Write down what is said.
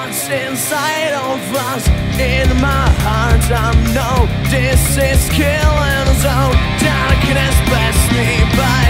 what's inside of us. In my heart I know this is Killing Zone. Darkness passed me by.